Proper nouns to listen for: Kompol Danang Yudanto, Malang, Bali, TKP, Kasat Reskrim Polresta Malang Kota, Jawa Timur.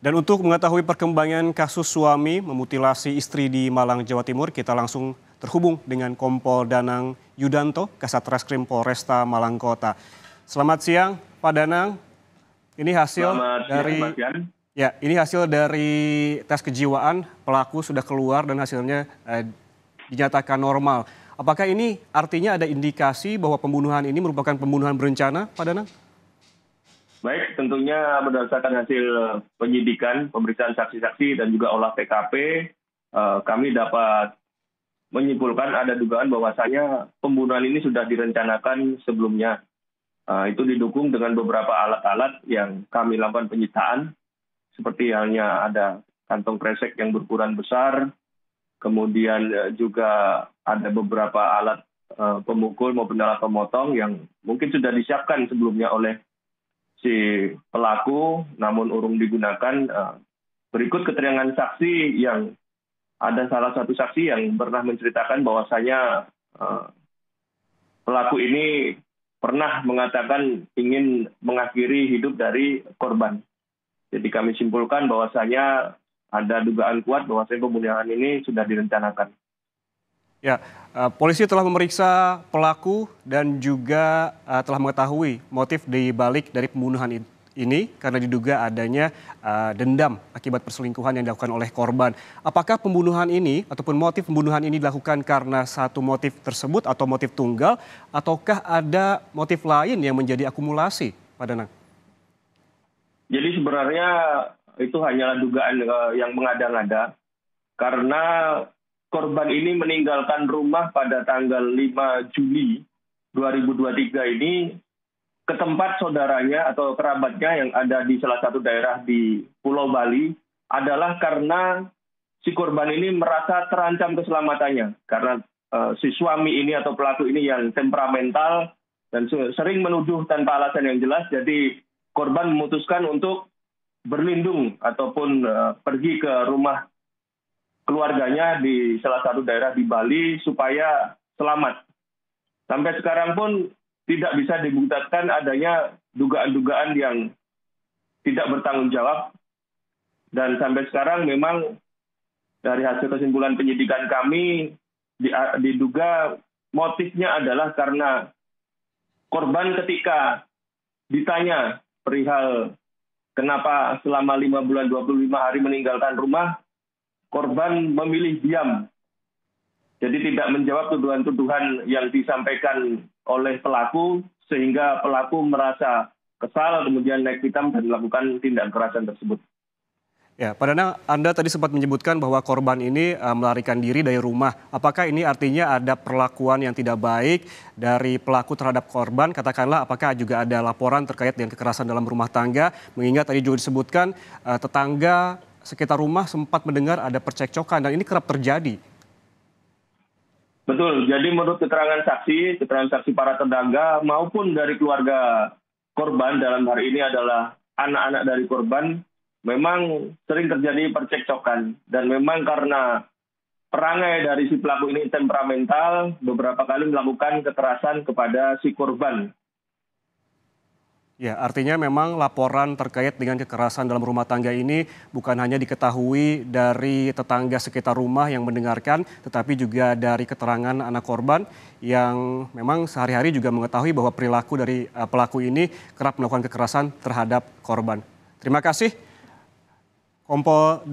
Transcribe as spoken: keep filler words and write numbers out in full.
Dan untuk mengetahui perkembangan kasus suami memutilasi istri di Malang, Jawa Timur, kita langsung terhubung dengan Kompol Danang Yudanto, Kasat Reskrim Polresta Malang Kota. Selamat siang, Pak Danang. Ini hasil Selamat dari siang, ya, ini hasil dari tes kejiwaan pelaku sudah keluar dan hasilnya eh, dinyatakan normal. Apakah ini artinya ada indikasi bahwa pembunuhan ini merupakan pembunuhan berencana, Pak Danang? Baik, tentunya berdasarkan hasil penyidikan, pemeriksaan saksi-saksi dan juga olah T K P, eh, kami dapat menyimpulkan ada dugaan bahwasanya pembunuhan ini sudah direncanakan sebelumnya. Eh, itu didukung dengan beberapa alat-alat yang kami lakukan penyitaan, seperti halnya ada kantong kresek yang berukuran besar, kemudian eh, juga ada beberapa alat eh, pemukul maupun alat pemotong yang mungkin sudah disiapkan sebelumnya oleh si pelaku, namun urung digunakan. Berikut keterangan saksi yang ada salah satu saksi yang pernah menceritakan bahwasanya pelaku ini pernah mengatakan ingin mengakhiri hidup dari korban. Jadi kami simpulkan bahwasanya ada dugaan kuat bahwasanya pembunuhan ini sudah direncanakan. Ya, polisi telah memeriksa pelaku dan juga telah mengetahui motif dibalik dari pembunuhan ini karena diduga adanya dendam akibat perselingkuhan yang dilakukan oleh korban. Apakah pembunuhan ini ataupun motif pembunuhan ini dilakukan karena satu motif tersebut atau motif tunggal, ataukah ada motif lain yang menjadi akumulasi, Pak Danang? Jadi sebenarnya itu hanyalah dugaan yang mengada-ngada karena korban ini meninggalkan rumah pada tanggal lima Juli dua ribu dua puluh tiga ini ke tempat saudaranya atau kerabatnya yang ada di salah satu daerah di Pulau Bali adalah karena si korban ini merasa terancam keselamatannya. Karena uh, si suami ini atau pelaku ini yang temperamental dan sering menuduh tanpa alasan yang jelas, jadi korban memutuskan untuk berlindung ataupun uh, pergi ke rumah keluarganya di salah satu daerah di Bali supaya selamat. Sampai sekarang pun tidak bisa dibuktikan adanya dugaan-dugaan yang tidak bertanggung jawab. Dan sampai sekarang memang dari hasil kesimpulan penyidikan kami diduga motifnya adalah karena korban ketika ditanya perihal kenapa selama lima bulan dua puluh lima hari meninggalkan rumah, korban memilih diam, jadi tidak menjawab tuduhan-tuduhan yang disampaikan oleh pelaku, sehingga pelaku merasa kesal, kemudian naik pitam dan melakukan tindak kekerasan tersebut. Ya, Pak Danang, Anda tadi sempat menyebutkan bahwa korban ini uh, melarikan diri dari rumah. Apakah ini artinya ada perlakuan yang tidak baik dari pelaku terhadap korban? Katakanlah, apakah juga ada laporan terkait dengan kekerasan dalam rumah tangga? Mengingat tadi juga disebutkan uh, tetangga sekitar rumah sempat mendengar ada percekcokan dan ini kerap terjadi. Betul, jadi menurut keterangan saksi, keterangan saksi para tetangga maupun dari keluarga korban dalam hari ini adalah anak-anak dari korban, memang sering terjadi percekcokan dan memang karena perangai dari si pelaku ini temperamental, beberapa kali melakukan kekerasan kepada si korban. Ya, artinya memang laporan terkait dengan kekerasan dalam rumah tangga ini bukan hanya diketahui dari tetangga sekitar rumah yang mendengarkan, tetapi juga dari keterangan anak korban yang memang sehari-hari juga mengetahui bahwa perilaku dari pelaku ini kerap melakukan kekerasan terhadap korban. Terima kasih, Kompol.